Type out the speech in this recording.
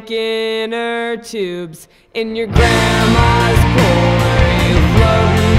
like inner tubes in your grandma's poolery floating.